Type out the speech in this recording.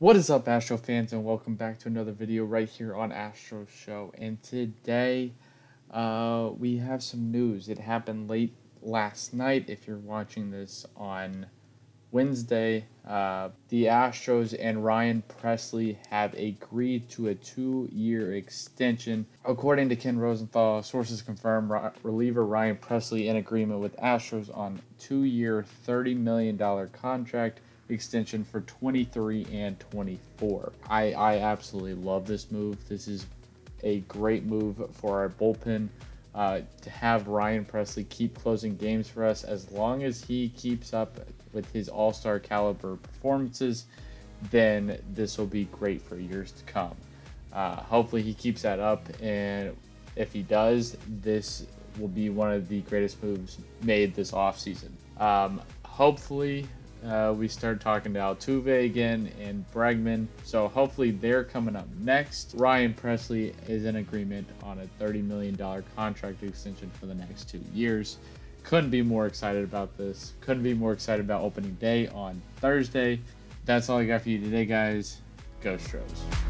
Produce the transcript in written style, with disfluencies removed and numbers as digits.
What is up, Astro fans, and welcome back to another video right here on Astro Show. And today we have some news. It happened late last night. If you're watching this on Wednesday, the Astros and Ryan Pressly have agreed to a 2-year extension. According to Ken Rosenthal, sources confirm reliever Ryan Pressly in agreement with Astros on 2-year, $30 million contract extension for 23 and 24. I absolutely love this move. This is a great move for our bullpen. To have Ryan Pressly keep closing games for us, as long as he keeps up with his all-star caliber performances, then this will be great for years to come. Hopefully he keeps that up, and if he does, this will be one of the greatest moves made this offseason. Hopefully we start talking to Altuve again and Bregman, so hopefully they're coming up next. Ryan Pressly is in agreement on a $30 million contract extension for the next 2 years. Couldn't be more excited about this. Couldn't be more excited about opening day on Thursday. That's all I got for you today, guys. Go Astros.